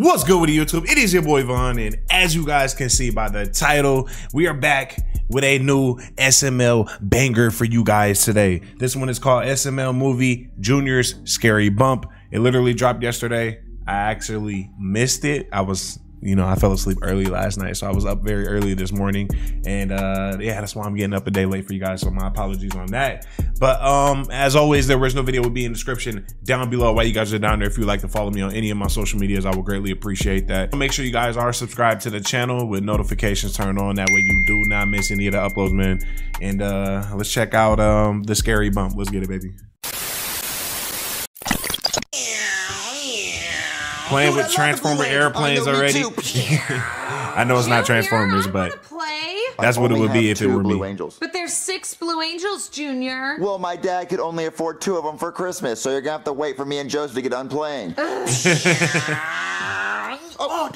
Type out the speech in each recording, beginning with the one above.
What's good with YouTube? It is your boy Von, and as you guys can see by the title, we are back with a new SML banger for you guys today. This one is called SML Movie Junior's Scary Bump. It literally dropped yesterday. I actually missed it. I fell asleep early last night, so I was up very early this morning, and that's why I'm getting up a day late for you guys, so my apologies on that. But as always, the original video will be in the description down below while you guys are down there. If you'd like to follow me on any of my social medias, I would greatly appreciate that. Make sure you guys are subscribed to the channel with notifications turned on, that way you do not miss any of the uploads, man. And let's check out the scary bump. Let's get it, baby. Playing with Transformer airplanes already. I know it's not Transformers, but that's what it would be if it were me. But there's 6 Blue Angels, Junior. Well, my dad could only afford 2 of them for Christmas, so you're gonna have to wait for me and Joseph to get done playing. Oh,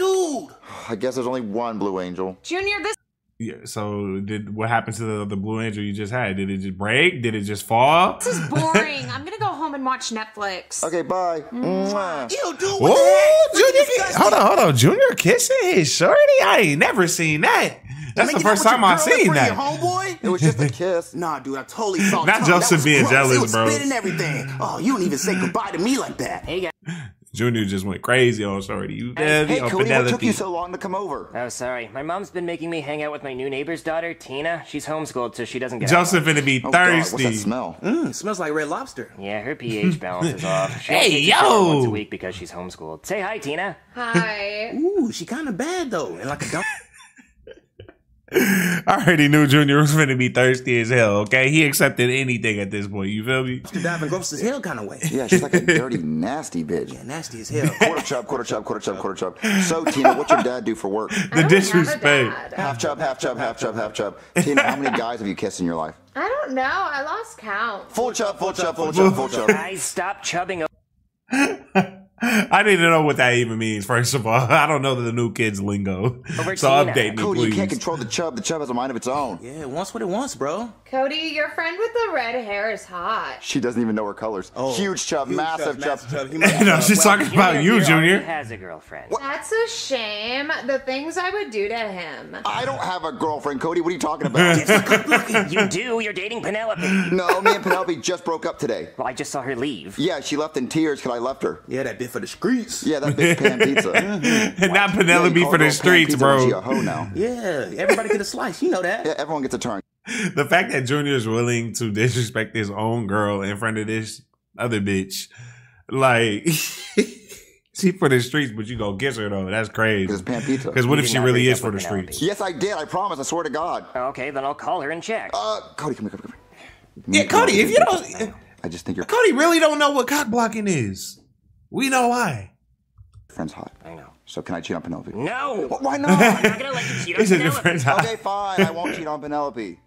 dude! I guess there's only 1 Blue Angel. Junior, this. Yeah, so what happened to the Blue Angel you just had? Did it just break? Did it just fall? This is boring. I'm gonna go home and watch Netflix. Okay, bye. Mwah. Ew, dude, what the heck? Junior, hold on. Junior kissing his shorty? I ain't never seen that. That's the first time I've seen that. Homeboy? It was just a kiss. Nah, dude, I totally saw. Not Joseph being jealous, bro. Spitting everything. Oh, you don't even say goodbye to me like that. Hey, guys. Junior just went crazy on Shorty. Hey, Cody, what took you so long to come over? Oh, sorry. My mom's been making me hang out with my new neighbor's daughter, Tina. She's homeschooled, so she doesn't get Joseph out. Gonna be thirsty. God, what's that smell? It smells like Red Lobster. Yeah, her pH balance is off. She hey, yo! Once a week because she's homeschooled. Say hi, Tina. Hi. Ooh, she kind of bad, though. And like a dump. I already knew Junior was gonna be thirsty as hell. Okay, he accepted anything at this point. You feel me? Diving gross as hell kind of way. Yeah, she's like a dirty, nasty bitch. Yeah, nasty as hell. Quarter chop, quarter chop, quarter chop, quarter chop. So Tina, what's your dad do for work? The disrespect. Half chop, half chop, half chop, half chop. Tina, how many guys have you kissed in your life? I don't know. I lost count. Full chop, full chop, full chop, full chop. Guys, stop chubbing. I need to know what that even means, first of all. I don't know the new kids' lingo. Over so Tina. Update me, Cody, please. You can't control the chub. The chub has a mind of its own. Yeah, it wants what it wants, bro. Cody, your friend with the red hair is hot. She doesn't even know her colors. Oh, huge chub, massive chub. No, she's talking about you, Junior. He has a girlfriend. What? That's a shame. The things I would do to him. I don't have a girlfriend, Cody. What are you talking about? You do. You're dating Penelope. No, me and Penelope just broke up today. Well, I just saw her leave. Yeah, she left in tears because I left her. Yeah, that did. For the streets, yeah, that big pan pizza, and not Penelope for the streets, bro. A hoe now. Yeah, everybody get a slice, you know that. Yeah, everyone gets a turn. The fact that Junior is willing to disrespect his own girl in front of this other bitch, like she for the streets, but you go kiss her though. That's crazy. Because pan pizza. Because what if she really is for the streets? Yes, I did. I promise. I swear to God. Okay, then I'll call her and check. Cody, come here, come here. Yeah, Cody, if you don't, I just think you're. Cody really don't know what cock blocking is. We know why. Friend's hot. I know. So can I cheat on Penelope? No. Well, why not? I'm not gonna let you cheat on Penelope. Okay, fine. I won't cheat on Penelope.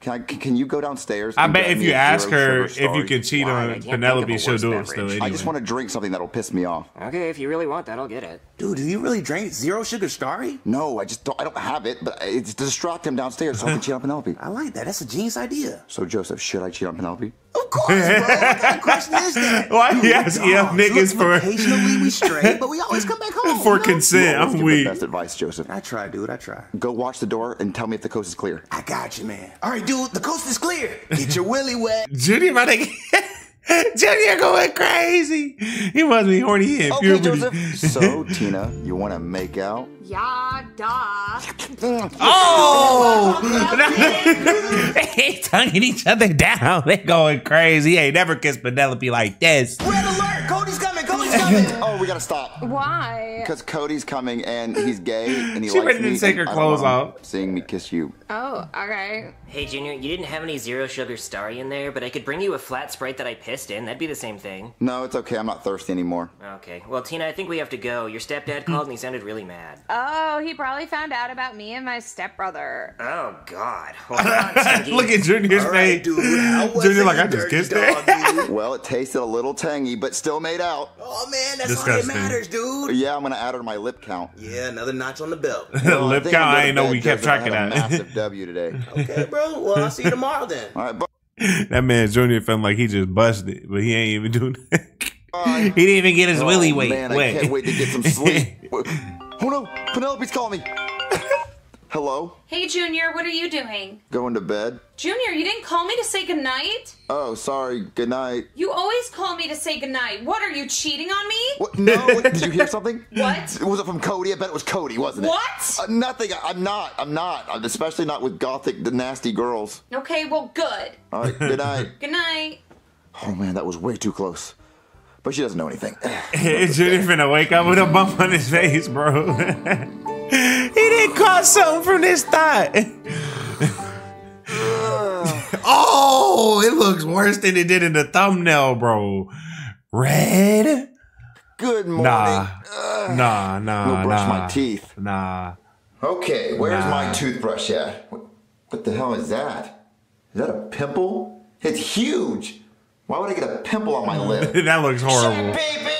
Can you go downstairs? I bet if you ask her if you can cheat on Penelope, she'll do it still anyway. I just want to drink something that'll piss me off. Okay, if you really want that, I'll get it. Dude, do you really drink Zero Sugar Starry? No, I just don't. I don't have it, but it's to distract him downstairs so I can cheat on Penelope. I like that. That's a genius idea. So Joseph, should I cheat on Penelope? Of course, bro. What kind of question is that? Why you ask niggas for? Occasionally we stray, but we always come back home for consent. I'm weak. Best advice, Joseph. I try, dude. I try. Go watch the door and tell me if the coast is clear. I got you, man. All right, dude. The coast is clear. Get your willy wet. Junior, my nigga. Junior going crazy. He must be horny in puberty. Joseph. So Tina, you want to make out? Yeah, duh. Oh! They tonguing each other down. They going crazy. Hey, never kiss Penelope like this. Red alert! Cody's coming! Cody's coming! Oh, we gotta stop. Why? Because Cody's coming and he's gay and he likes me. She ready to take her clothes off. Seeing me kiss you. Oh, alright. Hey, Junior, you didn't have any Zero Sugar Starry in there, but I could bring you a flat Sprite that I pissed in. That'd be the same thing. No, it's okay. I'm not thirsty anymore. Okay. Well, Tina, I think we have to go. Your stepdad called and he sounded really mad. Oh, he probably found out about me and my stepbrother. Oh, God. Well, look at Junior's face. Right, Junior, like, I just kissed her. Well, it tasted a little tangy, but still made out. Oh, man, that's disgusting. All that matters, dude. Yeah, I'm going to add her to my lip count. Yeah, another notch on the belt. Well, lip count, I ain't know we kept track of that. Massive W today. Okay, bro. Well, I'll see you tomorrow then. All right, bro. That man, Junior, felt like he just busted, but he ain't even doing that. He didn't even get his willy weight. Man, wait. I can't wait to get some sleep. Oh no, Penelope's calling me. Hello? Hey, Junior, what are you doing? Going to bed. Junior, you didn't call me to say goodnight? Oh, sorry, goodnight. You always call me to say goodnight. What, are you cheating on me? What? No, did you hear something? What? Was it from Cody? I bet it was Cody, wasn't it? What? Nothing, I'm not. I'm especially not with gothic, the nasty girls. Okay, well, good. All right, goodnight. Goodnight. Oh man, that was way too close. But she doesn't know anything. Junior finna wake up with a bump on his face, bro. He didn't cause something from this thigh. Oh, it looks worse than it did in the thumbnail, bro. Red? Good morning. Nah. Brush my teeth. Nah. Okay, where's my toothbrush at? What the hell is that? Is that a pimple? It's huge. Why would I get a pimple on my lip? That looks horrible. Shit, baby.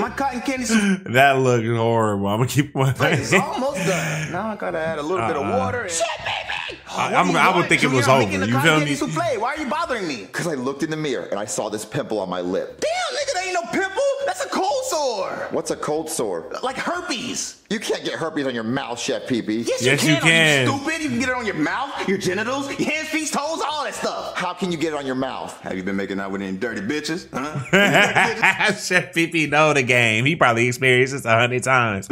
My cotton candy. That looks horrible. I'm gonna keep my face. It's almost done. Now I gotta add a little bit of water. And... Shit, baby! I would think it was over. You feel me? Souffle. Why are you bothering me? Because I looked in the mirror and I saw this pimple on my lip. Damn, nigga, there ain't no pimple. That's a cold sore. What's a cold sore? Like herpes. You can't get herpes on your mouth, Chef Pee-Pee. Yes, you can. You stupid. You can get it on your mouth, your genitals, your hands, feet, toes, all that stuff. How can you get it on your mouth? Have you been making out with any dirty bitches? Huh? Chef Pee-Pee know the game. He probably experienced this 100 times.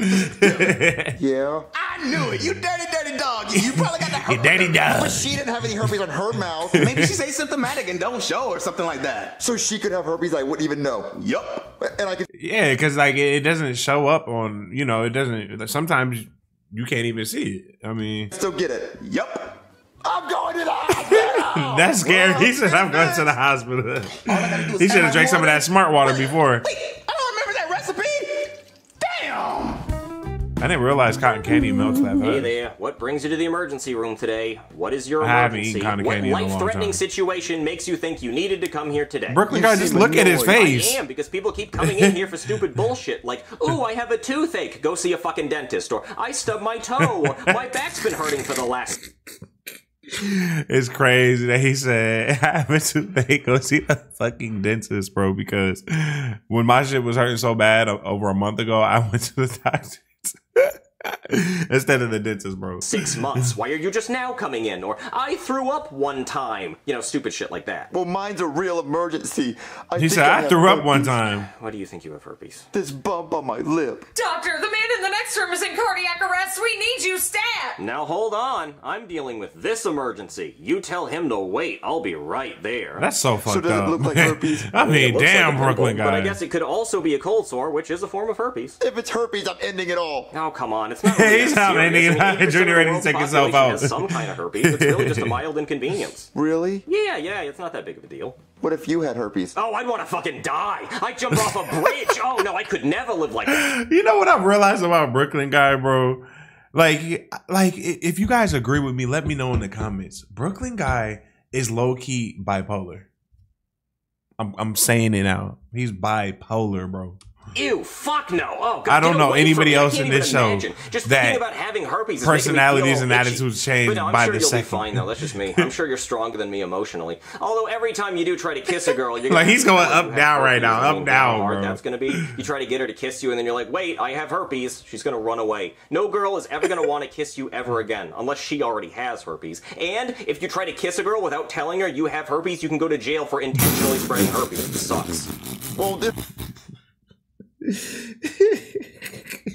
Yeah. I knew it. You dirty, dirty dog. You probably got the herpes. You dirty dog. But she didn't have any herpes on her mouth. Maybe she's asymptomatic and don't show or something like that. So she could have herpes. I wouldn't even know. Yup. And I could. Yeah, because like it doesn't show up on, you know, it doesn't. Sometimes you can't even see it. I mean, still get it. Yep. I'm going to the hospital. That's scary. Well, he said, I'm going to the hospital. He should have drank some of that smart water before. Wait, I don't remember that recipe. Damn. I didn't realize cotton candy melts that fast. Hey there. What brings you to the emergency room today? What is your emergency? What life-threatening situation makes you think you needed to come here today? Brooklyn Guy, just look at his face. I am, because people keep coming in here for stupid bullshit. Like, ooh, I have a toothache. Go see a fucking dentist. Or, I stubbed my toe. My back's been hurting for the last... It's crazy that he said, I have a toothache, go see a fucking dentist, bro, because when my shit was hurting so bad over a month ago, I went to the doctor instead of the dentist, bro. 6 months. Why are you just now coming in? Or, I threw up one time. You know, stupid shit like that. Well, mine's a real emergency. He said, I threw up one time. What do you think you have herpes? This bump on my lip. Doctor, the man in the next room is in cardiac arrest. We need you stat. Now, hold on. I'm dealing with this emergency. You tell him to wait. I'll be right there. That's so fucked up. So does it look like herpes? I mean, damn, like Brooklyn Guy. But I guess it could also be a cold sore, which is a form of herpes. If it's herpes, I'm ending it all. Oh, come on. It's not really serious. Junior ready to take himself out. Some kind of herpes. It's really just a mild inconvenience. Really? Yeah. It's not that big of a deal. What if you had herpes? Oh, I'd want to fucking die. I jumped off a bridge. Oh no, I could never live like that. You know what I've realized about Brooklyn Guy, bro? Like if you guys agree with me, let me know in the comments. Brooklyn Guy is low key bipolar. I'm saying it out. He's bipolar, bro. Ew, fuck no. Oh, God, I don't know anybody else in this show that personalities and attitudes change by the second. Fine, though. That's just me. I'm sure you're stronger than me emotionally. Although every time you do try to kiss a girl, you're like he's going up, down right now. Up, down, bro. That's going to be, you try to get her to kiss you and then you're like, wait, I have herpes. She's going to run away. No girl is ever going to want to kiss you ever again unless she already has herpes. And if you try to kiss a girl without telling her you have herpes, you can go to jail for intentionally spreading herpes. It sucks. Well, this...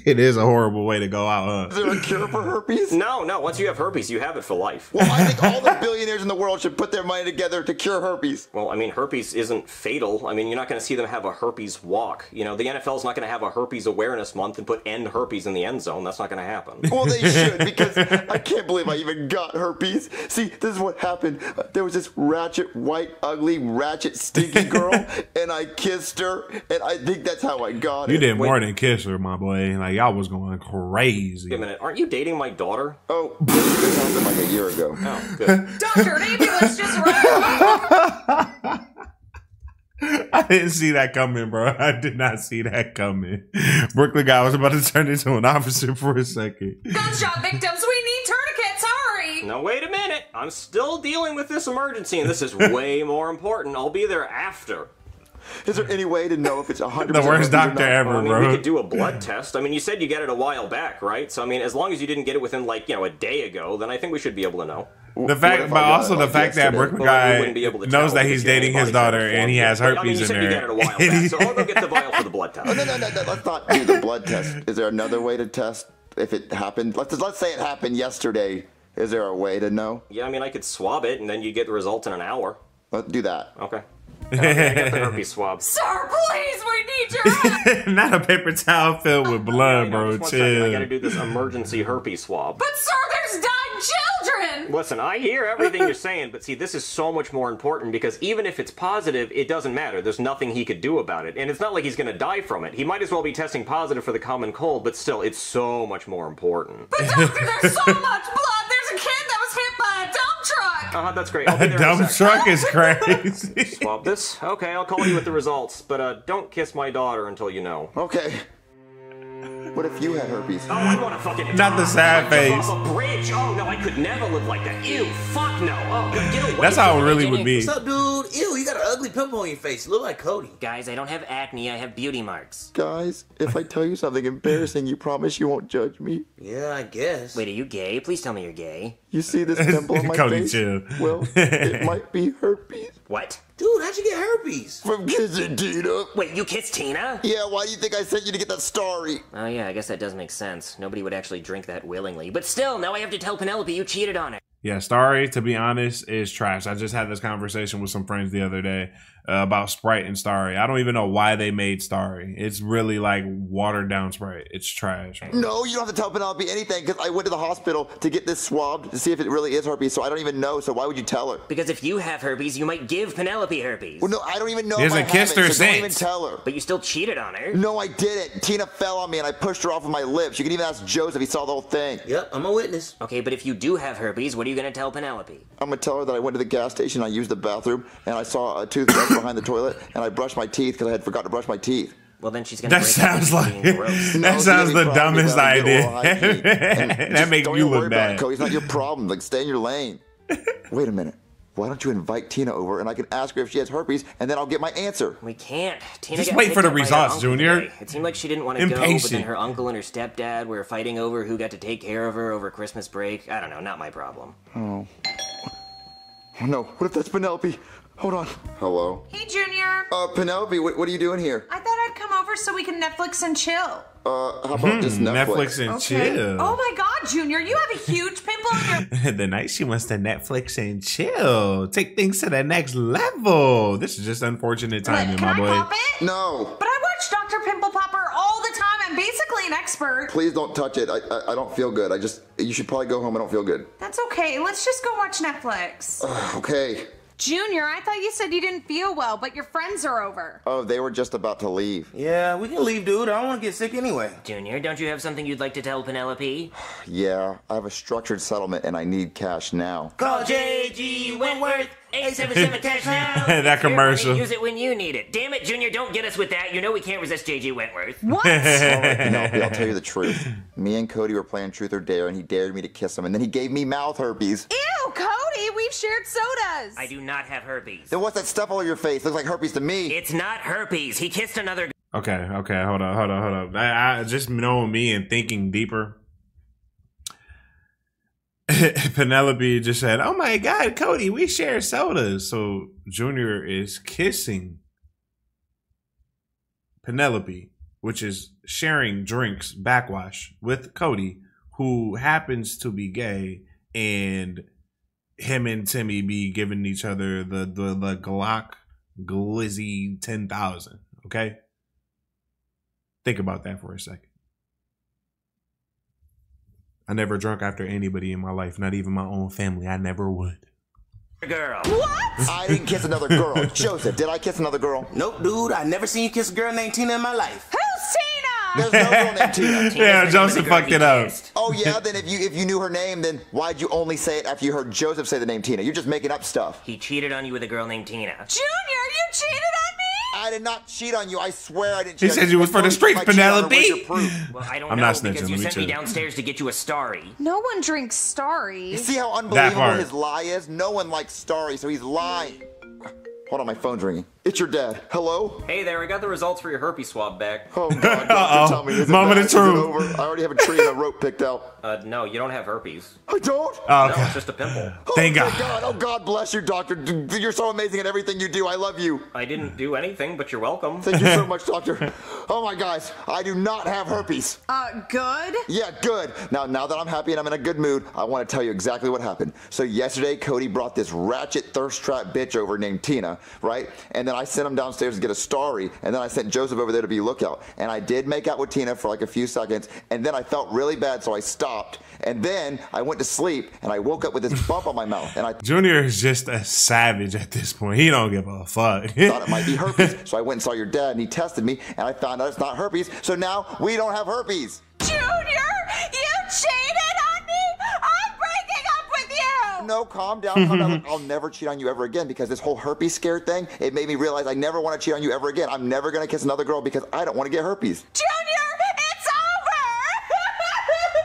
It is a horrible way to go out, huh? Is there a cure for herpes? No. Once you have herpes, you have it for life. Well, I think all the billionaires in the world should put their money together to cure herpes. Well, I mean, herpes isn't fatal. I mean, you're not going to see them have a herpes walk. You know, the NFL's not going to have a herpes awareness month and put end herpes in the end zone. That's not going to happen. Well, they should, because I can't believe I even got herpes. See, this is what happened. There was this ratchet, white, ugly, ratchet, stinky girl, and I kissed her, and I think that's how I got it. You did more than kiss her, my boy. Like, y'all was going crazy. Wait a minute, aren't you dating my daughter? Oh, this happened like a year ago. Oh, good. Doctor, an ambulance just arrived. I didn't see that coming, bro. I did not see that coming. Brooklyn Guy was about to turn into an officer for a second. Gunshot victims, we need tourniquets, hurry! No, wait a minute. I'm still dealing with this emergency, and this is way more important. I'll be there after. Is there any way to know if it's 100%? The worst doctor ever, bro. I mean, we could do a blood test. I mean, you said you got it a while back, right? So, I mean, as long as you didn't get it within, like, you know, a day ago, then I think we should be able to know. The fact, but also the fact that Brooklyn Guy knows that he's dating his daughter and he has herpes in there. So I'll go get the vial for the blood test. No, let's not do the blood test. Is there another way to test if it happened? Let's say it happened yesterday. Is there a way to know? Yeah, I mean, I could swab it and then you get the result in an hour. Let's do that. Okay. Okay, I got the herpes swab. Sir, please, we need your Not a paper towel filled with blood, bro. Chill. I gotta do this emergency herpes swab. But sir, there's dying children! Listen, I hear everything you're saying, but see, this is so much more important because even if it's positive, it doesn't matter. There's nothing he could do about it. And it's not like he's gonna die from it. He might as well be testing positive for the common cold, but still, it's so much more important. But doctor, there's so much blood! There's a kid that was hit by a dump truck! That's great. I'll be there in a second. Is crazy. Swab this. Okay, I'll call you with the results, but don't kiss my daughter until you know. Okay. What if you had herpes? Oh, I want to fucking die. Not the sad face. Off a bridge. Oh no, I could never live like that. Ew, fuck no. Oh, get away. That's how it really would be. What's up, dude? Ew, you got an ugly pimple on your face. You look like Cody. Guys, I don't have acne. I have beauty marks. Guys, if I tell you something embarrassing, you promise you won't judge me? Yeah, I guess. Wait, are you gay? Please tell me you're gay. You see this pimple on my face? Chill. Well, it might be herpes. What? Dude, how'd you get herpes? From kissing Tina. Wait, you kissed Tina? Yeah, why do you think I sent you to get that story? Oh yeah, I guess that does make sense. Nobody would actually drink that willingly. But still, now I have to tell Penelope you cheated on her. Yeah, Starry, to be honest, is trash. I just had this conversation with some friends the other day about Sprite and Starry. I don't even know why they made Starry. It's really like watered down Sprite. It's trash. No, you don't have to tell Penelope anything because I went to the hospital to get this swabbed to see if it really is herpes, so I don't even know. So why would you tell her? Because if you have herpes, you might give Penelope herpes. Well, no, I don't even know if I have it, so don't even tell her. But you still cheated on her. No, I didn't. Tina fell on me and I pushed her off with my lips. You can even ask Joseph. He saw the whole thing. Yep, I'm a witness. Okay, but if you do have herpes, what do you gonna tell Penelope? I'm gonna tell her that I went to the gas station, I used the bathroom, and I saw a toothbrush behind the toilet, and I brushed my teeth because I had forgotten to brush my teeth. Well, then she's gonna. That sounds like that sounds the dumbest idea. That makes you look bad. It's not your problem. Like, stay in your lane. Wait a minute. Why don't you invite Tina over, and I can ask her if she has herpes, and then I'll get my answer. We can't. Tina just wait for the results, Junior. Today. It seemed like she didn't want to go, but then her uncle and her stepdad were fighting over who got to take care of her over Christmas break. I don't know. Not my problem. Oh. Oh no. What if that's Penelope? Hold on. Hello. Hey, Junior. Penelope, what are you doing here? I thought I'd come over so we can Netflix and chill. How about just Netflix? Netflix and chill. Oh my God, Junior, you have a huge pimple on your... The night she wants to Netflix and chill. Take things to the next level. This is just unfortunate timing, my boy. Can I pop it? No. But I watch Dr. Pimple Popper all the time. I'm basically an expert. Please don't touch it. I don't feel good. You should probably go home. I don't feel good. That's okay. Let's just go watch Netflix. Okay. Junior, I thought you said you didn't feel well, but your friends are over. Oh, they were just about to leave. Yeah, we can leave, dude. I don't want to get sick anyway. Junior, don't you have something you'd like to tell Penelope? Yeah, I have a structured settlement and I need cash now. Call J.G. Wentworth, 877 cash now. That commercial. Use it when you need it. Damn it, Junior, don't get us with that. You know we can't resist J.G. Wentworth. What? Right, Penelope, I'll tell you the truth. Me and Cody were playing Truth or Dare and he dared me to kiss him and then he gave me mouth herpes. Ew, Cody, we've shared sodas. I do not have herpes. Then what's that stuff all over your face? Looks like herpes to me. It's not herpes. He kissed another. Okay, hold on. I just know me and thinking deeper. Penelope just said, "Oh my God, Cody, we share sodas." So Junior is kissing Penelope, which is sharing drinks backwash with Cody, who happens to be gay, and him and Timmy be giving each other the Glock Glizzy 10,000. Okay, think about that for a second. I never drunk after anybody in my life, not even my own family. I never would. Girl. What? I didn't kiss another girl. Joseph, did I kiss another girl? Nope, dude. I never seen you kiss a girl named Tina in my life. Who's Tina? There's no girl named Tina. Yeah, Joseph fucked it up. Oh yeah, then if you knew her name, then why'd you only say it after you heard Joseph say the name Tina? You're just making up stuff. He cheated on you with a girl named Tina. Junior, you cheated on me? I did not cheat on you. I swear I didn't cheat on you. He said you was for the streets, Penelope. Well, I don't know because you sent me downstairs to get you a Starry. No one drinks Starry. You see how unbelievable his lie is? No one likes Starry, so he's lying. Hold on, my phone's ringing. It's your dad. Hello? Hey there, I got the results for your herpes swab back. Oh god, don't tell me. Is Moment of truth. I already have a tree and a rope picked out. No, you don't have herpes. I don't? Oh, okay. No, it's just a pimple. Oh, thank god. God. Oh god bless you, doctor. You're so amazing at everything you do. I love you. I didn't do anything, but you're welcome. Thank you so much, doctor. Oh my gosh, I do not have herpes. Good? Yeah, good. Now that I'm happy and I'm in a good mood, I want to tell you exactly what happened. So yesterday, Cody brought this ratchet thirst trap bitch over named Tina, right? And then I sent him downstairs to get a starry, and then I sent Joseph over there to be lookout. And I did make out with Tina for like a few seconds, and then I felt really bad, so I stopped. And then I went to sleep, and I woke up with this bump on my mouth. And I Junior is just a savage at this point. He don't give a fuck. Thought it might be herpes, so I went and saw your dad, and he tested me, and I found out it's not herpes. So now we don't have herpes. Junior, you cheated on me. I'm breaking up with you. No, calm down. Calm down. Look, I'll never cheat on you ever again because this whole herpes scare thing, it made me realize I never want to cheat on you ever again. I'm never going to kiss another girl because I don't want to get herpes. Junior, it's over.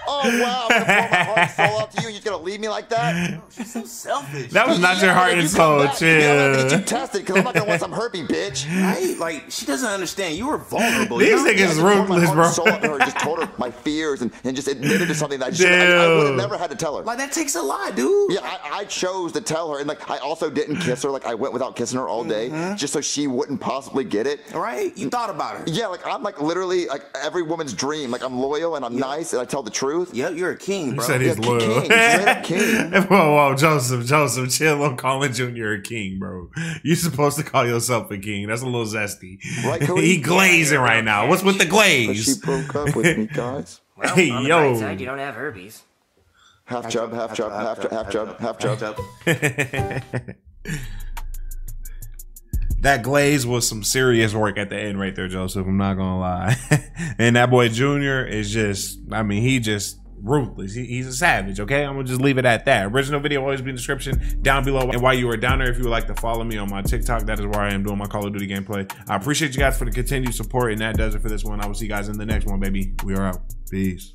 Oh, wow. I'm going to pour my heart and soul out to you and you're going to leave me like that? Oh, she's so selfish. That was not your heart and soul. Chill. I'm going to get you tested because I'm not going to want some herpes, bitch. Right? Like, she doesn't understand. You were vulnerable. These niggas ruthless, bro. I just told her my fears and just admitted to something that I would have never had to tell her. Like, that takes a lot, dude. Yeah, I chose to tell her. And, like, I also didn't kiss her. Like, I went without kissing her all day just so she wouldn't possibly get it. Right? You thought about her. Yeah, like, I'm, like, literally, like, every woman's dream. Like, I'm loyal and I'm nice and I tell the truth. Yep, you're a king, bro. You said he's loyal. King. Whoa, whoa, Joseph, chill on calling Junior a king, bro. You're supposed to call yourself a king. That's a little zesty. Right, Cody? He glazing right now. What's with the glaze? She broke up with me, guys. Well, hey, on the bright side, you don't have herpes. Half jump, half jump, half jump, half jump. That glaze was some serious work at the end right there, Joseph. I'm not gonna lie. And that boy Junior is just, I mean, he just ruthless. He's a savage, okay? I'm gonna just leave it at that. Original video always be in the description down below. And while you are down there, if you would like to follow me on my TikTok, that is where I am doing my Call of Duty gameplay. I appreciate you guys for the continued support, and that does it for this one. I will see you guys in the next one, baby. We are out. Peace.